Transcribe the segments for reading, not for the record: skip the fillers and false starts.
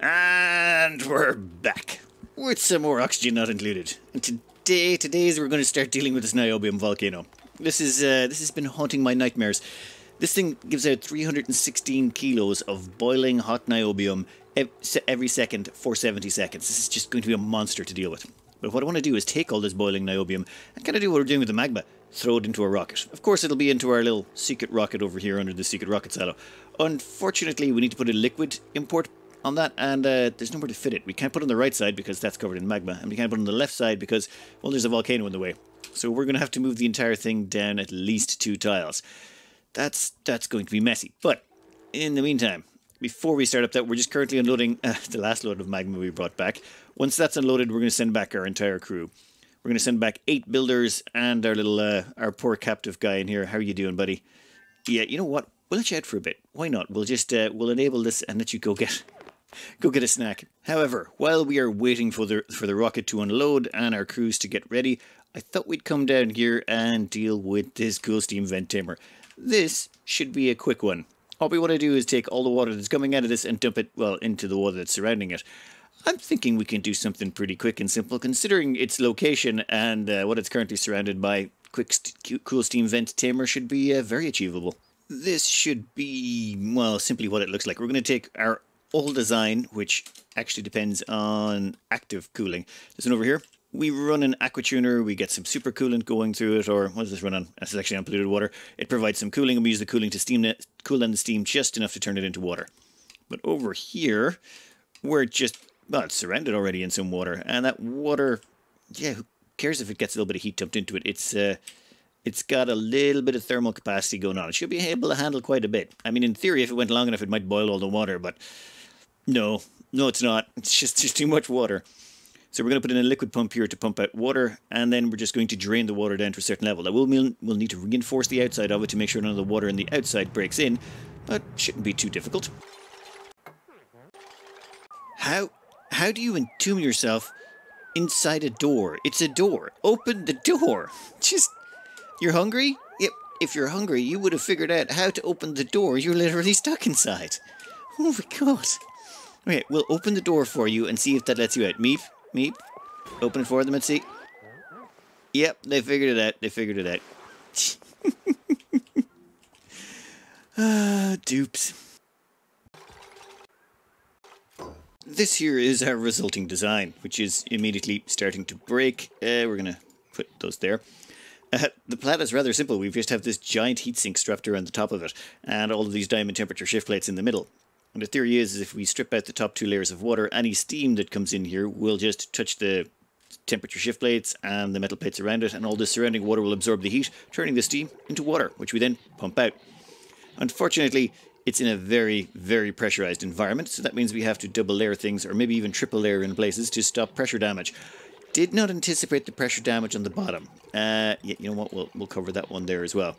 And we're back with some more Oxygen Not Included. And today's we're going to start dealing with this niobium volcano. This has been haunting my nightmares. This thing gives out 316 kilos of boiling hot niobium every second for 70 seconds. This is just going to be a monster to deal with. But what I want to do is take all this boiling niobium and kind of do what we're doing with the magma. Throw it into a rocket. Of course, it'll be into our little secret rocket over here under the secret rocket silo. Unfortunately, we need to put a liquid import on that, and there's nowhere to fit it. We can't put it on the right side because that's covered in magma, and we can't put it on the left side because, well, there's a volcano in the way. So we're going to have to move the entire thing down at least 2 tiles. That's going to be messy. But in the meantime, before we start up that, we're just currently unloading the last load of magma we brought back. Once that's unloaded, we're going to send back our entire crew. We're going to send back 8 builders and our little, our poor captive guy in here. How are you doing, buddy? Yeah, you know what? We'll let you out for a bit. Why not? We'll just, we'll enable this and let you go get a snack. However, while we are waiting for the rocket to unload and our crews to get ready, I thought we'd come down here and deal with this cool steam vent tamer. This should be a quick one. What we want to do is take all the water that's coming out of this and dump it, well, into the water that's surrounding it. I'm thinking we can do something pretty quick and simple, considering its location and what it's currently surrounded by. Quick, cool steam vent tamer should be very achievable. This should be, well, simply what it looks like. We're going to take our old design, which actually depends on active cooling. This one over here. We run an aqua tuner, we get some super coolant going through it, or what does this run on? This is actually unpolluted water. It provides some cooling, and we use the cooling to cool down the steam just enough to turn it into water. But over here, we're just... well, it's surrounded already in some water, and that water, yeah, who cares if it gets a little bit of heat dumped into it? It's got a little bit of thermal capacity going on. It should be able to handle quite a bit. I mean, in theory, if it went long enough, it might boil all the water, but no, it's not. It's just too much water. So we're going to put in a liquid pump here to pump out water, and then we're just going to drain the water down to a certain level. That will mean we'll need to reinforce the outside of it to make sure none of the water in the outside breaks in, but shouldn't be too difficult. How do you entomb yourself inside a door? It's a door. Open the door. Just, you're hungry? Yep. If you're hungry, you would have figured out how to open the door. You're literally stuck inside. Oh my god. Okay, we'll open the door for you and see if that lets you out. Meep, meep. Open it for them and see. Yep, they figured it out. They figured it out. Ah, dupes. This here is our resulting design, which is immediately starting to break. We're going to put those there. The plan is rather simple. We just have this giant heatsink strapped around the top of it, and all of these diamond temperature shift plates in the middle. And the theory is if we strip out the top 2 layers of water, any steam that comes in here will just touch the temperature shift plates and the metal plates around it, and all the surrounding water will absorb the heat, turning the steam into water, which we then pump out. Unfortunately, it's in a very, very pressurized environment, so that means we have to double layer things, or maybe even triple layer in places, to stop pressure damage. Did not anticipate the pressure damage on the bottom. Yeah, you know what? We'll cover that one there as well.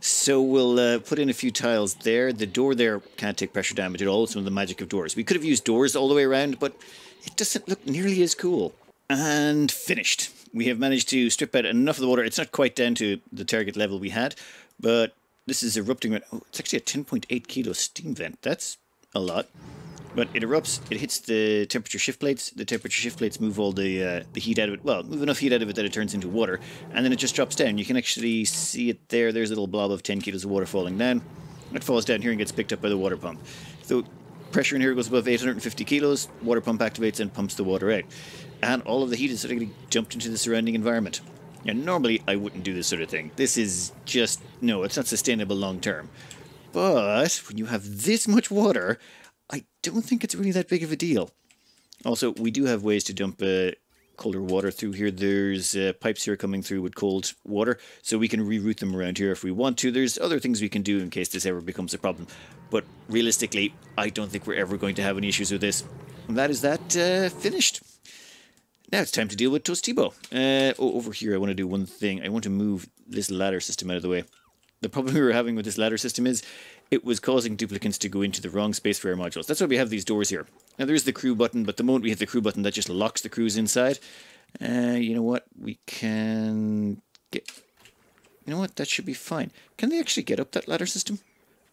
So we'll put in a few tiles there. The door there can't take pressure damage at all. It's one of the magic of doors. We could have used doors all the way around, but it doesn't look nearly as cool. And finished. We have managed to strip out enough of the water. It's not quite down to the target level we had, but... this is erupting. Oh, it's actually a 10.8 kilo steam vent. That's a lot. But it erupts, it hits the temperature shift plates. The temperature shift plates move all the heat out of it. Well, move enough heat out of it that it turns into water. And then it just drops down. You can actually see it there. There's a little blob of 10 kilos of water falling down. It falls down here and gets picked up by the water pump. So pressure in here goes above 850 kilos. Water pump activates and pumps the water out. And all of the heat is sort of getting dumped into the surrounding environment. Now, normally I wouldn't do this sort of thing. This is just, no, it's not sustainable long term. But when you have this much water, I don't think it's really that big of a deal. Also, we do have ways to dump colder water through here. There's pipes here coming through with cold water, so we can reroute them around here if we want to. There's other things we can do in case this ever becomes a problem. But realistically, I don't think we're ever going to have any issues with this. And that is that finished. Now it's time to deal with Tostibo. Over here I want to do one thing. I want to move this ladder system out of the way. The problem we were having with this ladder system is it was causing duplicants to go into the wrong space for our modules. That's why we have these doors here. Now there is the crew button, but the moment we hit the crew button, that just locks the crews inside. You know what? We can get... you know what? That should be fine. Can they actually get up that ladder system?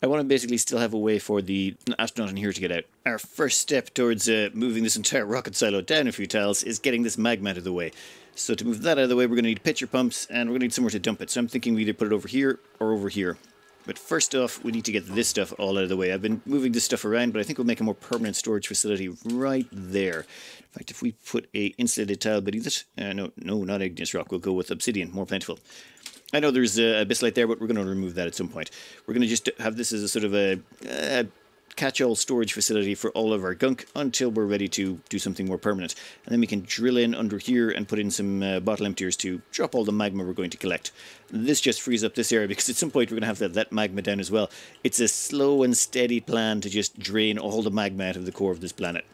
I want to basically still have a way for the astronaut in here to get out. Our first step towards moving this entire rocket silo down a few tiles is getting this magma out of the way. So to move that out of the way, we're going to need pitcher pumps, and we're going to need somewhere to dump it. So I'm thinking we either put it over here or over here. But first off, we need to get this stuff all out of the way. I've been moving this stuff around, but I think we'll make a more permanent storage facility right there. In fact, if we put a insulated tile beneath it... no, not igneous rock. We'll go with obsidian, more plentiful. I know there's abyssalite there, but we're going to remove that at some point. We're going to just have this as a sort of a catch-all storage facility for all of our gunk until we're ready to do something more permanent. And then we can drill in under here and put in some bottle emptiers to drop all the magma we're going to collect. This just frees up this area because at some point we're going to have that magma down as well. It's a slow and steady plan to just drain all the magma out of the core of this planet.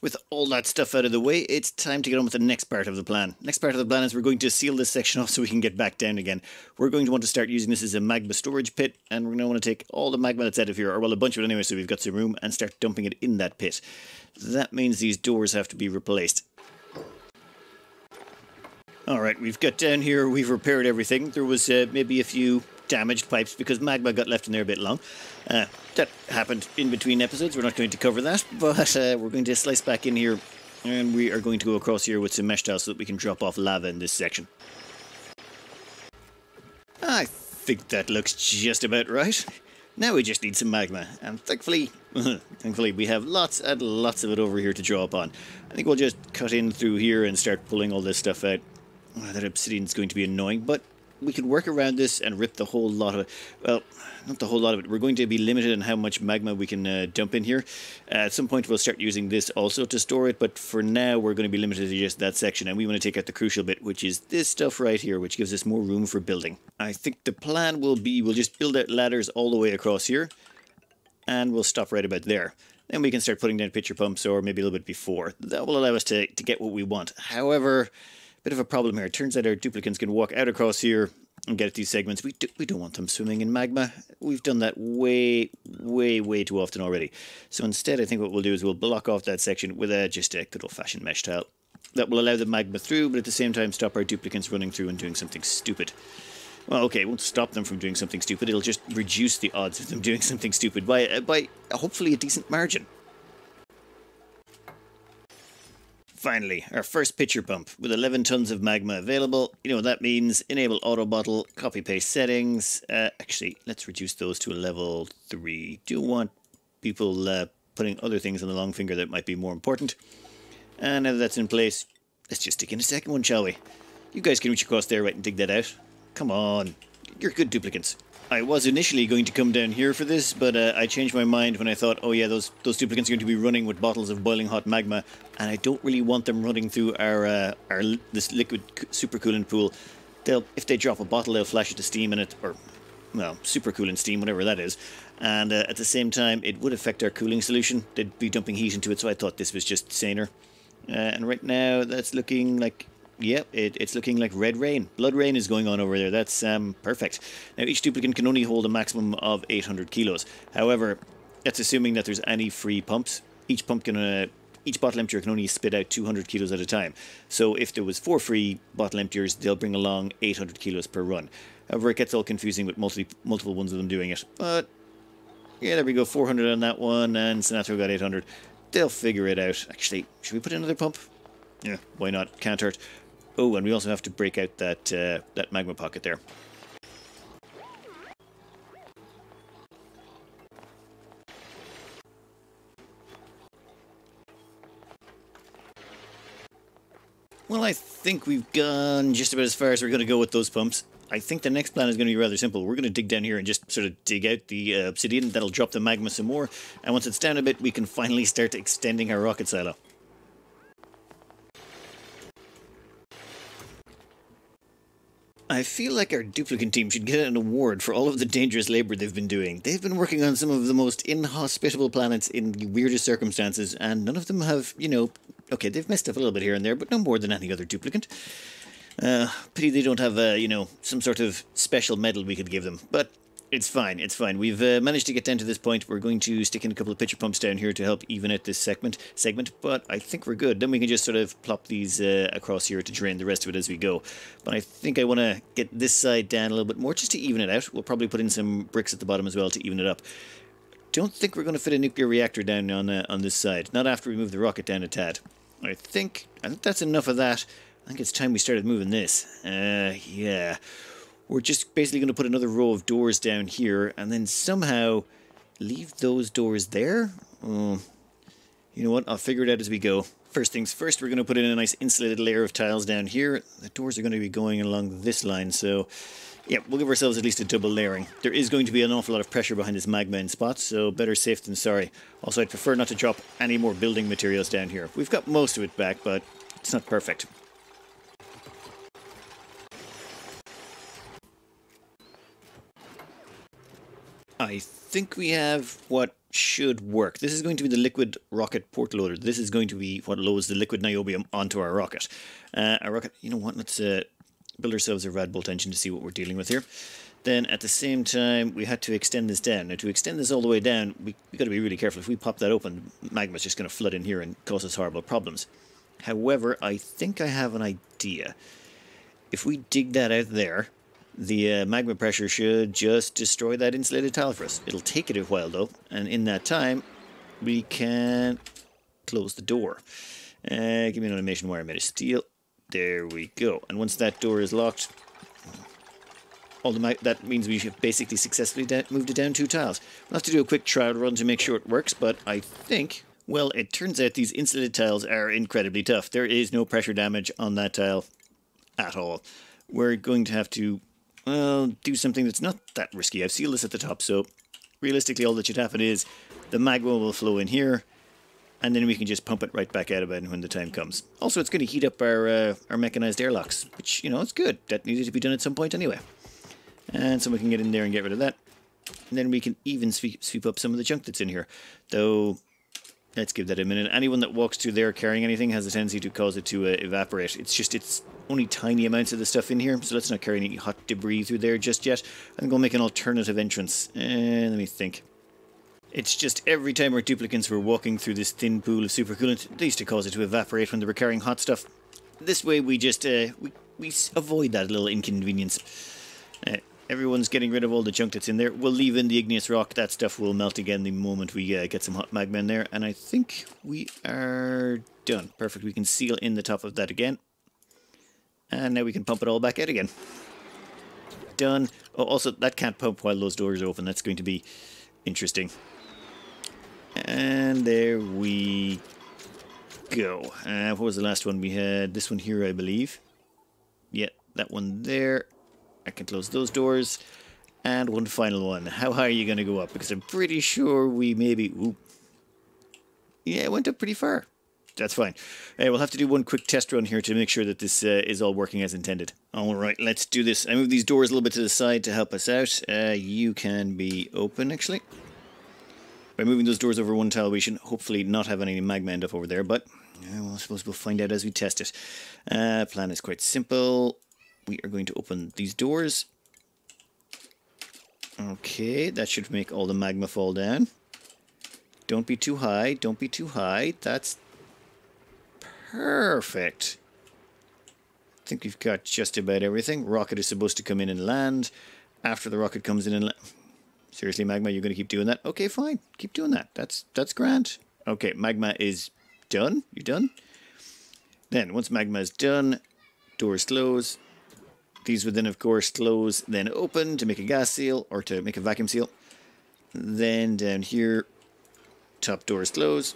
With all that stuff out of the way, it's time to get on with the next part of the plan. Next part of the plan is we're going to seal this section off so we can get back down again. We're going to want to start using this as a magma storage pit, and we're going to want to take all the magma that's out of here, or well, a bunch of it anyway, so we've got some room, and start dumping it in that pit. That means these doors have to be replaced. Alright, we've got down here, we've repaired everything. There was maybe a few damaged pipes because magma got left in there a bit long. That happened in between episodes. We're not going to cover that, but we're going to slice back in here, and we are going to go across here with some mesh tiles so that we can drop off lava in this section. I think that looks just about right. Now we just need some magma, and thankfully we have lots and lots of it over here to draw upon. I think we'll just cut in through here and start pulling all this stuff out. Oh, that obsidian's going to be annoying, but we can work around this and rip the whole lot of it. Well, not the whole lot of it. We're going to be limited in how much magma we can dump in here. At some point, we'll start using this also to store it, but for now, we're going to be limited to just that section, and we want to take out the crucial bit, which is this stuff right here, which gives us more room for building. I think the plan will be we'll just build out ladders all the way across here, and we'll stop right about there. Then we can start putting down pitcher pumps, or maybe a little bit before. That will allow us to get what we want. However... bit of a problem here. It turns out our duplicants can walk out across here and get at these segments. We don't want them swimming in magma. We've done that way too often already. So instead, I think what we'll do is we'll block off that section with just a good old-fashioned mesh tile. That will allow the magma through, but at the same time stop our duplicants running through and doing something stupid. Well, okay, it won't stop them from doing something stupid. It'll just reduce the odds of them doing something stupid by hopefully a decent margin. Finally, our first pitcher pump with 11 tons of magma available. You know what that means. Enable auto bottle, copy paste settings. Actually, let's reduce those to a level 3. Do want people putting other things on the long finger that might be more important. And now that's in place, let's just stick in a second one, shall we? You guys can reach across there, right, and dig that out. Come on, you're good duplicants. I was initially going to come down here for this, but I changed my mind when I thought, oh yeah, those duplicants are going to be running with bottles of boiling hot magma, and I don't really want them running through this liquid supercoolant pool. If they drop a bottle, they'll flash it to steam in it, or, well, supercoolant steam, whatever that is, and at the same time, it would affect our cooling solution. They'd be dumping heat into it, so I thought this was just saner. And right now, that's looking like... yep, it's looking like red rain. Blood rain is going on over there. That's perfect. Now, each duplicant can only hold a maximum of 800 kilos. However, that's assuming that there's any free pumps. Each pump can, each bottle emptier can only spit out 200 kilos at a time. So if there was 4 free bottle emptiers, they'll bring along 800 kilos per run. However, it gets all confusing with multiple ones of them doing it. But, yeah, there we go. 400 on that one, and Sinatra got 800. They'll figure it out. Actually, should we put in another pump? Yeah, why not? Can't hurt. Oh, and we also have to break out that magma pocket there. Well, I think we've gone just about as far as we're going to go with those pumps. I think the next plan is going to be rather simple. We're going to dig down here and just sort of dig out the obsidian. That'll drop the magma some more. And once it's down a bit, we can finally start extending our rocket silo. I feel like our duplicant team should get an award for all of the dangerous labor they've been doing. They've been working on some of the most inhospitable planets in the weirdest circumstances, and none of them have, you know... okay, they've messed up a little bit here and there, but no more than any other duplicant. Pity they don't have, you know, some sort of special medal we could give them. But It's fine, it's fine. We've managed to get down to this point. We're going to stick in a couple of pitcher pumps down here to help even out this segment, but I think we're good. Then we can just sort of plop these across here to drain the rest of it as we go. But I think I want to get this side down a little bit more just to even it out. We'll probably put in some bricks at the bottom as well to even it up. Don't think we're going to fit a nuclear reactor down on this side. Not after we move the rocket down a tad. I think that's enough of that. I think it's time we started moving this. Yeah. We're just basically going to put another row of doors down here and then somehow leave those doors there. You know what? I'll figure it out as we go. First things first, we're going to put in a nice insulated layer of tiles down here. The doors are going to be going along this line, so yeah, we'll give ourselves at least a double layering. There is going to be an awful lot of pressure behind this magma in spots, so better safe than sorry. Also, I'd prefer not to drop any more building materials down here. We've got most of it back, but it's not perfect. I think we have what should work. This is going to be the liquid rocket port loader. This is going to be what loads the liquid niobium onto our rocket. You know what, let's build ourselves a rad bolt engine to see what we're dealing with here. Then at the same time, we had to extend this down. Now to extend this all the way down, we've got to be really careful. If we pop that open, magma's just going to flood in here and cause us horrible problems. However, I think I have an idea. If we dig that out there, the magma pressure should just destroy that insulated tile for us. It'll take it a while though, and in that time we can close the door. Give me an automation wire made of steel. There we go. And once that door is locked, that means we have basically successfully moved it down two tiles. We'll have to do a quick trial run to make sure it works, but I think, well, it turns out these insulated tiles are incredibly tough. There is no pressure damage on that tile at all. We're going to have to, well, do something that's not that risky. I've sealed this at the top, so realistically all that should happen is the magma will flow in here, and then we can just pump it right back out about when the time comes. Also, it's going to heat up our mechanized airlocks, which, you know, it's good. That needed to be done at some point anyway. And so we can get in there and get rid of that. And then we can even sweep up some of the junk that's in here. Though, let's give that a minute. Anyone that walks through there carrying anything has a tendency to cause it to evaporate. It's only tiny amounts of the stuff in here, so let's not carry any hot debris through there just yet. I think we'll make an alternative entrance. Let me think. It's just every time our duplicants were walking through this thin pool of supercoolant, they used to cause it to evaporate when they were carrying hot stuff. This way we just, we avoid that little inconvenience. Everyone's getting rid of all the junk that's in there. We'll leave in the igneous rock. That stuff will melt again the moment we get some hot magma in there. And I think we are done. Perfect. We can seal in the top of that again. And now we can pump it all back out again. Done. Oh, also, that can't pump while those doors are open. That's going to be interesting. And there we go. What was the last one we had? This one here, I believe. Yeah, that one there. I can close those doors. And one final one. How high are you going to go up? Because I'm pretty sure we maybe... Ooh. Yeah, it went up pretty far. That's fine. We'll have to do one quick test run here to make sure that this is all working as intended. All right, let's do this. I moved these doors a little bit to the side to help us out. You can be open, actually. By moving those doors over one tile, we should hopefully not have any magma end up over there, but well, I suppose we'll find out as we test it. Plan is quite simple. We are going to open these doors. Okay, that should make all the magma fall down. Don't be too high. Don't be too high. That's perfect. I think we've got just about everything. Rocket is supposed to come in and land. After the rocket comes in and lands... Seriously, magma, you're going to keep doing that? Okay, fine. Keep doing that. That's grand. Okay, magma is done. You're done. Then, once magma is done, doors close. These would then, of course, close, then open to make a gas seal, or to make a vacuum seal. Then down here, top doors close.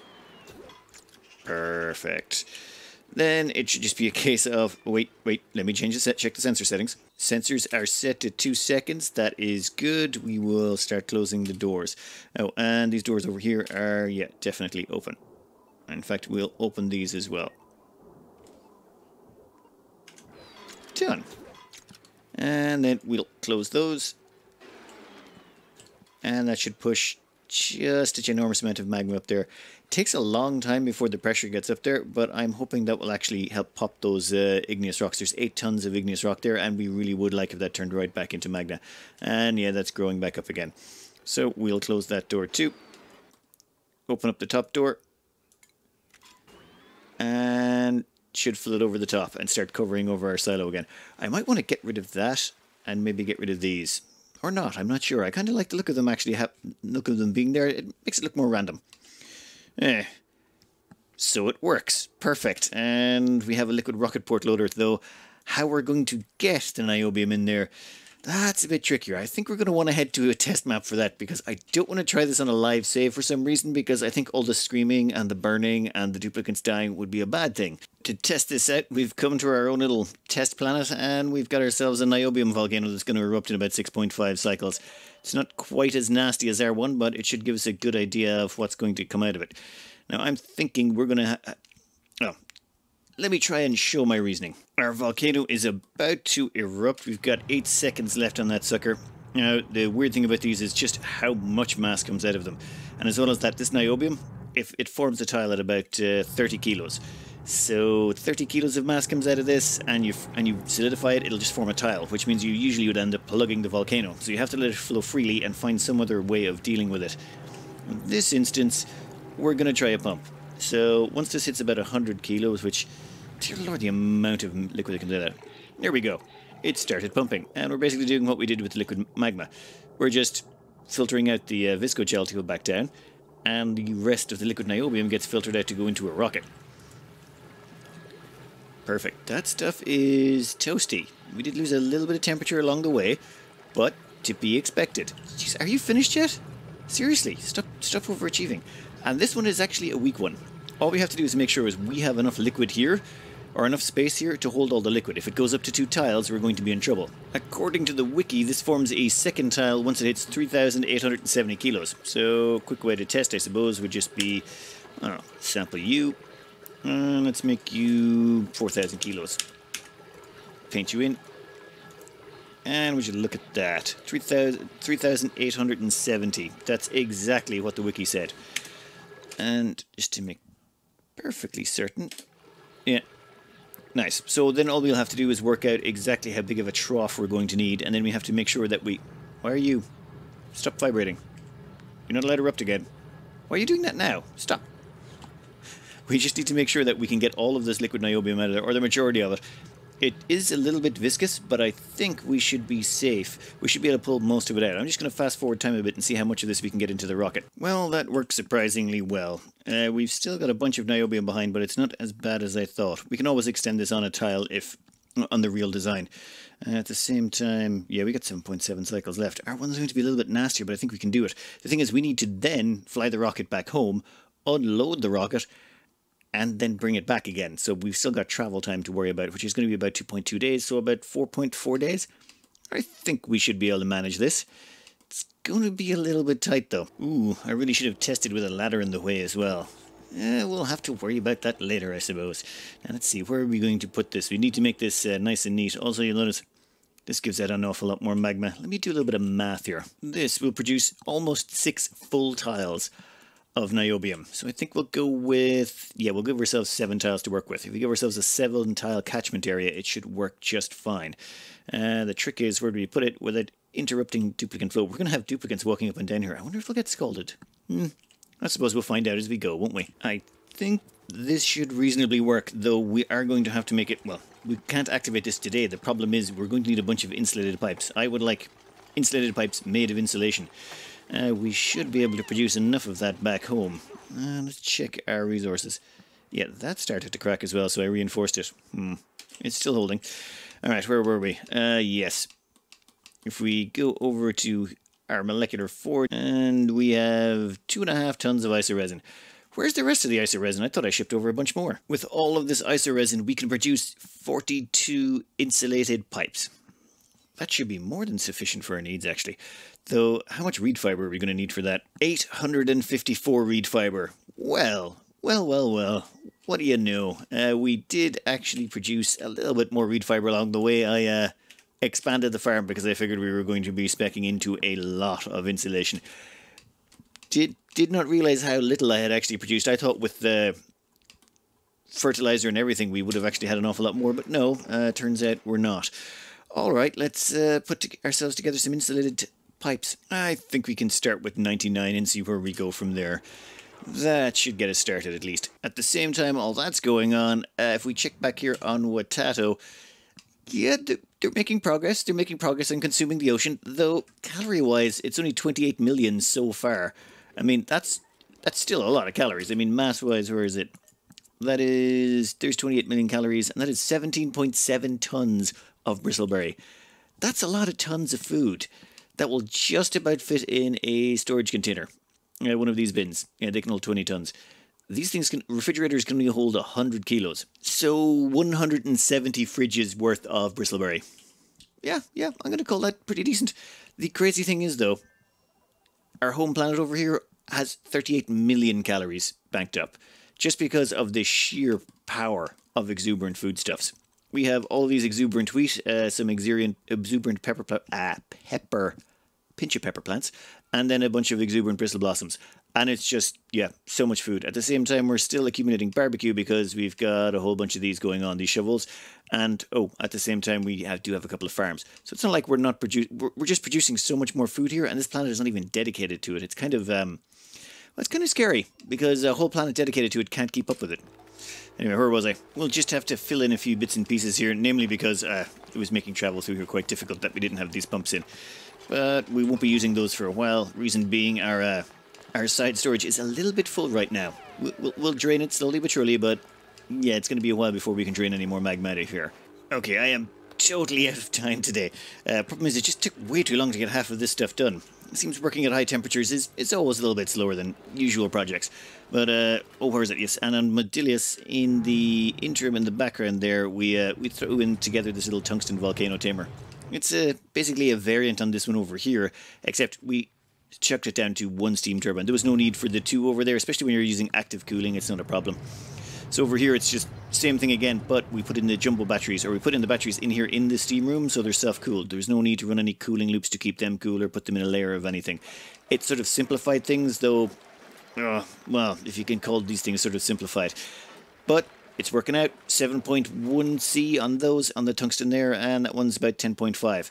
Perfect. Then it should just be a case of, wait, let me change the set, check the sensor settings. Sensors are set to 2 seconds. That is good. We will start closing the doors. Oh, and these doors over here are, yeah, definitely open. In fact, we'll open these as well. Done. And then we'll close those. And that should push just a ginormous amount of magma up there. It takes a long time before the pressure gets up there, but I'm hoping that will actually help pop those igneous rocks. There's 8 tons of igneous rock there, and we really would like if that turned right back into magma. And yeah, that's growing back up again. So we'll close that door too. Open up the top door. And should flood over the top and start covering over our silo again. I might want to get rid of that and maybe get rid of these. Or not, I'm not sure. I kind of like the look of them actually, look of them being there. It makes it look more random. So it works. Perfect. And we have a liquid rocket port loader, though. How we're going to get the niobium in there, that's a bit trickier. I think we're going to want to head to a test map for that, because I don't want to try this on a live save for some reason, because I think all the screaming and the burning and the duplicants dying would be a bad thing. To test this out, we've come to our own little test planet, and we've got ourselves a niobium volcano that's going to erupt in about 6.5 cycles. It's not quite as nasty as our one, but it should give us a good idea of what's going to come out of it. Now, I'm thinking we're going to... let me try and show my reasoning. Our volcano is about to erupt. We've got 8 seconds left on that sucker. Now, the weird thing about these is just how much mass comes out of them. And as well as that, this niobium, if it forms a tile at about 30 kilos. So 30 kilos of mass comes out of this, and you solidify it, it'll just form a tile, which means you usually would end up plugging the volcano. So you have to let it flow freely and find some other way of dealing with it. In this instance, we're going to try a pump. So once this hits about 100 kilos, which, dear Lord, the amount of liquid that comes out of that. There we go. It started pumping, and we're basically doing what we did with the liquid magma. We're just filtering out the visco gel to go back down, and the rest of the liquid niobium gets filtered out to go into a rocket. Perfect. That stuff is toasty. We did lose a little bit of temperature along the way, but to be expected. Jeez, are you finished yet? Seriously, stop overachieving. And this one is actually a weak one. All we have to do is make sure is we have enough liquid here, or enough space here to hold all the liquid. If it goes up to 2 tiles, we're going to be in trouble. According to the wiki, this forms a second tile once it hits 3,870 kilos. So, quick way to test, I suppose, would just be, I don't know, sample you. Let's make you 4,000 kilos. Paint you in. And we should look at that. 3,870. That's exactly what the wiki said. And just to make perfectly certain, yeah, nice. So then all we'll have to do is work out exactly how big of a trough we're going to need, and then we have to make sure that we... Why are you... Stop vibrating. You're not allowed to erupt again. Why are you doing that now? Stop. We just need to make sure that we can get all of this liquid niobium out of there, or the majority of it. It is a little bit viscous, but I think we should be safe. We should be able to pull most of it out. I'm just going to fast forward time a bit and see how much of this we can get into the rocket. Well, that worked surprisingly well. We've still got a bunch of niobium behind, but it's not as bad as I thought. We can always extend this on a tile if... on the real design. At the same time, yeah, we got 7.7 cycles left. Our one's going to be a little bit nastier, but I think we can do it. The thing is, we need to then fly the rocket back home, unload the rocket, and then bring it back again. So we've still got travel time to worry about, which is going to be about 2.2 days, so about 4.4 days. I think we should be able to manage this. It's going to be a little bit tight, though. Ooh, I really should have tested with a ladder in the way as well. We'll have to worry about that later, I suppose. Now, let's see, where are we going to put this? We need to make this nice and neat. Also, you'll notice this gives out an awful lot more magma. Let me do a little bit of math here. This will produce almost 6 full tiles. Of niobium. So I think we'll go with, yeah, we'll give ourselves 7 tiles to work with. If we give ourselves a 7-tile catchment area, it should work just fine. The trick is, where do we put it without interrupting duplicant flow? We're going to have duplicants walking up and down here. I wonder if we'll get scalded. I suppose we'll find out as we go, won't we? I think this should reasonably work, though we are going to have to make it, well, we can't activate this today. The problem is we're going to need a bunch of insulated pipes. I would like insulated pipes made of insulation. We should be able to produce enough of that back home. Let's check our resources. Yeah, that started to crack as well, so I reinforced it. It's still holding. Alright, where were we? Yes. If we go over to our molecular forge, and we have 2.5 tons of isoresin. Where's the rest of the isoresin? I thought I shipped over a bunch more. With all of this isoresin, we can produce 42 insulated pipes. That should be more than sufficient for our needs, actually. Though, how much reed fibre are we going to need for that? 854 reed fibre. Well. What do you know? We did actually produce a little bit more reed fibre along the way. I expanded the farm because I figured we were going to be speccing into a lot of insulation. did not realize how little I had actually produced. I thought with the fertilizer and everything we would have actually had an awful lot more, but no, turns out we're not. All right, let's put ourselves together some insulated pipes. I think we can start with 99 and see where we go from there. That should get us started at least. At the same time, all that's going on, if we check back here on Watato, yeah, they're making progress. They're making progress in consuming the ocean, though calorie-wise, it's only 28 million so far. I mean, that's still a lot of calories. I mean, mass-wise, where is it? That is, there's 28 million calories, and that is 17.7 tons of bristleberry. That's a lot of tons of food that will just about fit in a storage container. One of these bins. Yeah, they can hold 20 tons. These things can, refrigerators can only hold 100 kilos. So 170 fridges worth of bristleberry. Yeah, I'm going to call that pretty decent. The crazy thing is, though, our home planet over here has 38 million calories banked up just because of the sheer power of exuberant foodstuffs. We have all these exuberant wheat, some exuberant pinch of pepper plants, and then a bunch of exuberant bristle blossoms. And it's just, yeah, so much food. At the same time, we're still accumulating barbecue because we've got a whole bunch of these going on, these shovels. And, oh, at the same time, we do have a couple of farms. So it's not like we're not producing, we're just producing so much more food here, and this planet is not even dedicated to it. It's kind of, well, it's kind of scary because a whole planet dedicated to it can't keep up with it. Anyway, where was I? We'll just have to fill in a few bits and pieces here, namely because it was making travel through here quite difficult that we didn't have these pumps in. But we won't be using those for a while, reason being our side storage is a little bit full right now. We'll drain it slowly but surely, but yeah, it's going to be a while before we can drain any more magma out of here. Okay, I am totally out of time today. Problem is, it just took way too long to get half of this stuff done. It seems working at high temperatures is always a little bit slower than usual projects. But, oh, where is it? Yes, and on Modilius, in the interim, in the background there, we threw in together this little tungsten volcano tamer. It's basically a variant on this one over here, except we chucked it down to one steam turbine. There was no need for the two over there, especially when you're using active cooling, it's not a problem. So over here, it's just same thing again, but we put in the jumbo batteries, or we put in the batteries in here in the steam room, so they're self-cooled. There's no need to run any cooling loops to keep them cool or put them in a layer of anything. It sort of simplified things, though, well, if you can call these things sort of simplified. But it's working out. 7.1C on those, on the tungsten there, and that one's about 10.5.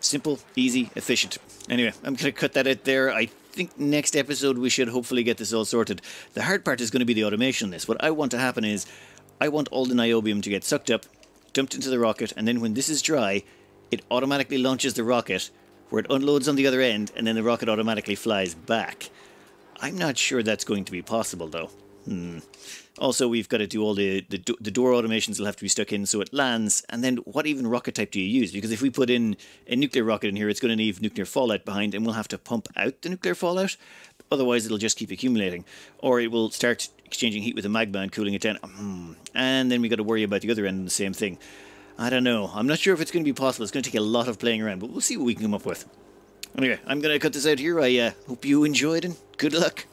Simple, easy, efficient. Anyway, I'm going to cut that out there. I think next episode we should hopefully get this all sorted. The hard part is going to be the automation on this. What I want to happen is, I want all the niobium to get sucked up, dumped into the rocket, and then when this is dry, it automatically launches the rocket, where it unloads on the other end, and then the rocket automatically flies back. I'm not sure that's going to be possible, though. Also, we've got to do all the door automations will have to be stuck in so it lands, and then what even rocket type do you use? Because if we put in a nuclear rocket in here, it's going to leave nuclear fallout behind, and we'll have to pump out the nuclear fallout. Otherwise, it'll just keep accumulating, or it will start exchanging heat with the magma and cooling it down. And then we got to worry about the other end and the same thing. I don't know. I'm not sure if it's going to be possible. It's going to take a lot of playing around, but we'll see what we can come up with. Anyway, I'm going to cut this out here. I hope you enjoyed, and good luck.